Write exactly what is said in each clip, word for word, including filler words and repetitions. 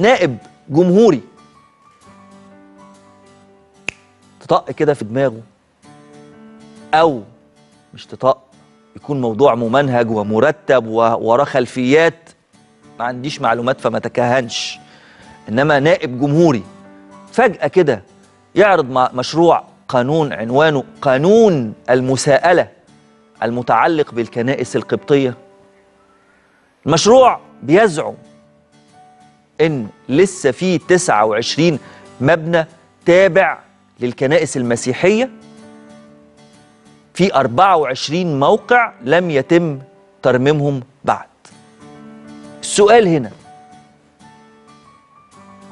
نائب جمهوري تطق كده في دماغه، او مش تطق، يكون موضوع ممنهج ومرتب ووراه خلفيات، ما عنديش معلومات فما تكهنش، انما نائب جمهوري فجأة كده يعرض مشروع قانون عنوانه قانون المساءلة المتعلق بالكنائس القبطية. المشروع بيزعم ان لسه في تسعة وعشرين مبنى تابع للكنائس المسيحية، في أربعة وعشرين موقع لم يتم ترميمهم بعد. السؤال هنا،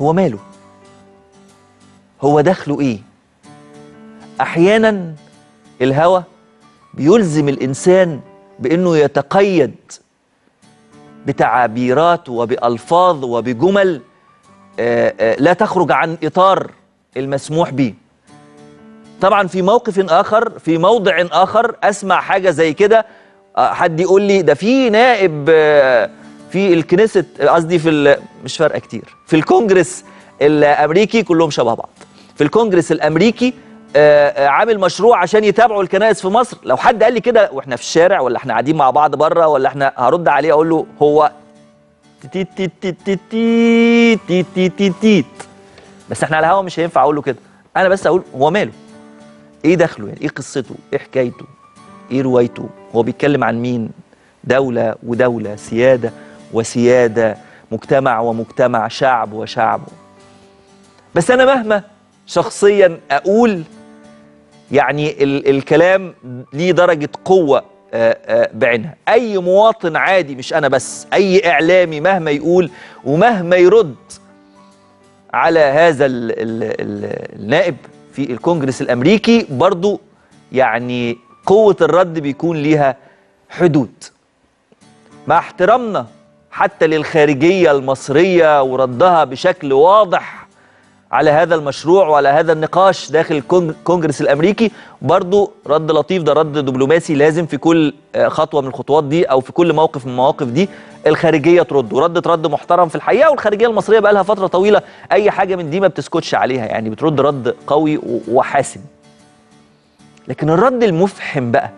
هو ماله؟ هو دخله ايه؟ احيانا الهوى بيلزم الانسان بانه يتقيد بتعابيرات وبالفاظ وبجمل آآ آآ لا تخرج عن اطار المسموح به. طبعا في موقف اخر، في موضع اخر، اسمع حاجه زي كده، حد يقول لي ده في نائب في الكنيسة، قصدي في مش فارقه كتير، في الكونجرس الامريكي كلهم شبه بعض، في الكونجرس الامريكي عامل مشروع عشان يتابعوا الكنائس في مصر. لو حد قال لي كده واحنا في الشارع ولا احنا قاعدين مع بعض بره ولا احنا، هرد عليه اقول له هو تي تي تي تي تي تي تي تي، بس احنا على الهوا مش هينفع اقول له كده، انا بس اقول هو ماله؟ ايه دخله يعني؟ ايه قصته؟ ايه حكايته؟ ايه روايته؟ هو بيتكلم عن مين؟ دولة ودولة، سيادة وسيادة، مجتمع ومجتمع، شعب وشعب. بس انا مهما شخصيا اقول، يعني ال الكلام ليه درجة قوة بعينها. اي مواطن عادي، مش انا بس، اي اعلامي مهما يقول ومهما يرد على هذا ال ال ال النائب في الكونجرس الامريكي، برضو يعني قوة الرد بيكون ليها حدود. مع احترامنا حتى للخارجية المصرية وردها بشكل واضح على هذا المشروع وعلى هذا النقاش داخل الكونجرس الامريكي، برضو رد لطيف، ده رد دبلوماسي، لازم في كل خطوة من الخطوات دي او في كل موقف من المواقف دي الخارجية ترد، وردت رد محترم في الحقيقة. والخارجية المصرية بقى لها فترة طويلة اي حاجة من دي ما بتسكتش عليها، يعني بترد رد قوي وحاسم. لكن الرد المفحم بقى،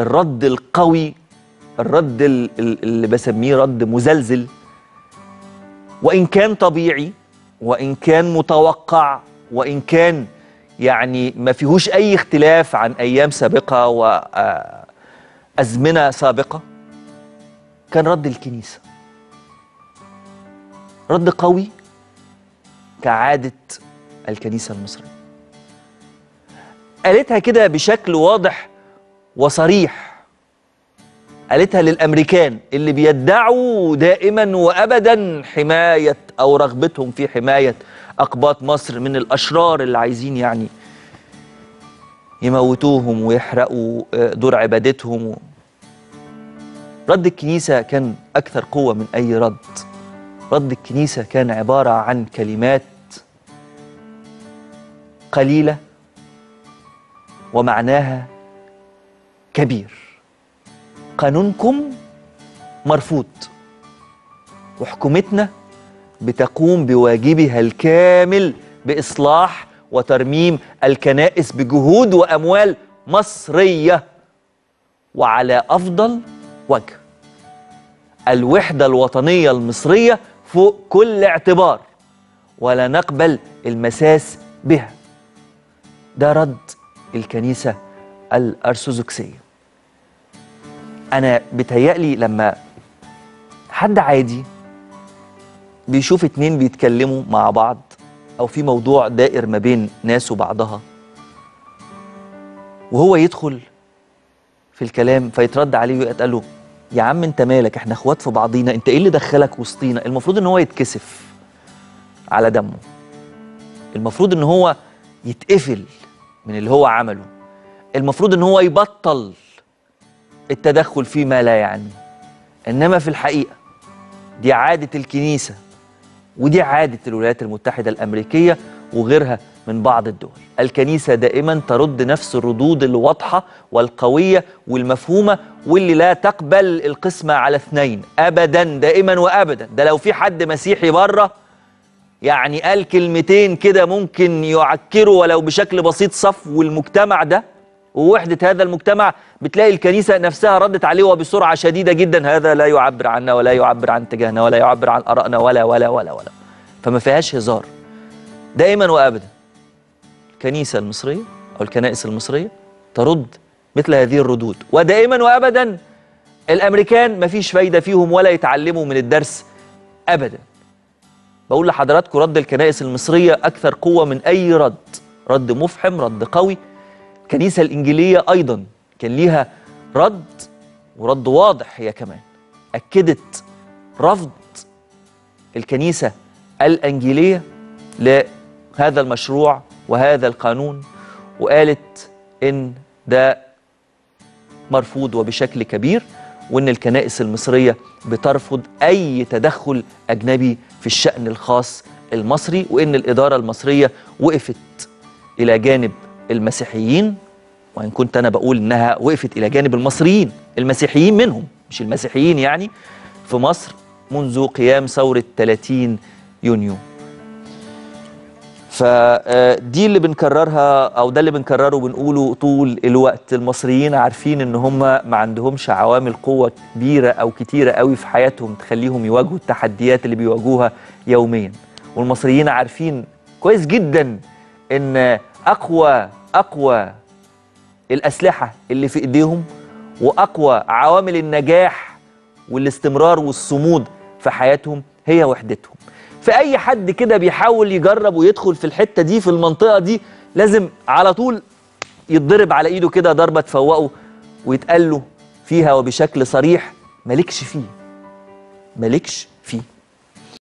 الرد القوي، الرد اللي بسميه رد مزلزل، وإن كان طبيعي وإن كان متوقع وإن كان يعني ما فيهوش أي اختلاف عن أيام سابقة وأزمنة سابقة، كان رد الكنيسة. رد قوي كعادة الكنيسة المصرية. قالتها كده بشكل واضح وصريح، قالتها للأمريكان اللي بيدعوا دائما وأبدا حماية أو رغبتهم في حماية أقباط مصر من الأشرار اللي عايزين يعني يموتوهم ويحرقوا دور عبادتهم. رد الكنيسة كان أكثر قوة من أي رد. رد الكنيسة كان عبارة عن كلمات قليلة ومعناها كبير. قانونكم مرفوض، وحكومتنا بتقوم بواجبها الكامل بإصلاح وترميم الكنائس بجهود وأموال مصرية وعلى أفضل وجه. الوحدة الوطنية المصرية فوق كل اعتبار، ولا نقبل المساس بها. ده رد الكنيسة الأرثوذكسية. أنا بتهيألي لما حد عادي بيشوف اتنين بيتكلموا مع بعض أو في موضوع دائر ما بين ناس وبعضها، وهو يدخل في الكلام فيترد عليه ويتقال له يا عم أنت مالك، إحنا إخوات في بعضينا، أنت إيه اللي دخلك وسطينا؟ المفروض إن هو يتكسف على دمه، المفروض إن هو يتقفل من اللي هو عمله، المفروض إن هو يبطل التدخل فيما لا يعني. إنما في الحقيقة دي عادة الكنيسة، ودي عادة الولايات المتحدة الأمريكية، وغيرها من بعض الدول. الكنيسة دائما ترد نفس الردود الواضحة والقوية والمفهومة واللي لا تقبل القسمة على اثنين أبدا، دائما وأبدا. ده لو في حد مسيحي بره يعني قال كلمتين كده ممكن يعكروا ولو بشكل بسيط صفو المجتمع ده ووحدة هذا المجتمع، بتلاقي الكنيسة نفسها ردت عليه وبسرعة شديدة جدا. هذا لا يعبر عنا ولا يعبر عن اتجاهنا ولا يعبر عن آرائنا ولا ولا ولا ولا فما فيهاش هزار. دائما وأبدا الكنيسة المصرية أو الكنائس المصرية ترد مثل هذه الردود، ودائما وأبدا الأمريكان ما فيش فايدة فيهم ولا يتعلموا من الدرس أبدا. بقول لحضراتكم رد الكنائس المصرية أكثر قوة من أي رد، رد مفحم، رد قوي. الكنيسة الإنجيلية أيضا كان ليها رد، ورد واضح. هي كمان أكدت رفض الكنيسة الإنجيلية لهذا المشروع وهذا القانون، وقالت إن ده مرفوض وبشكل كبير، وإن الكنائس المصرية بترفض أي تدخل أجنبي في الشأن الخاص المصري، وإن الإدارة المصرية وقفت إلى جانب المسيحيين، وإن كنت أنا بقول إنها وقفت إلى جانب المصريين، المسيحيين منهم مش المسيحيين يعني في مصر، منذ قيام ثورة ثلاثين يونيو. فدي اللي بنكررها أو ده اللي بنكرره وبنقوله طول الوقت. المصريين عارفين إن هم ما عندهمش عوامل قوة كبيرة أو كتيرة قوي في حياتهم تخليهم يواجهوا التحديات اللي بيواجهوها يوميا، والمصريين عارفين كويس جدا إن أقوى أقوى الأسلحة اللي في إيديهم وأقوى عوامل النجاح والاستمرار والصمود في حياتهم هي وحدتهم. فأي حد كده بيحاول يجرب ويدخل في الحتة دي في المنطقة دي لازم على طول يتضرب على إيده كده ضربة تفوقه ويتقال له فيها وبشكل صريح مالكش فيه، مالكش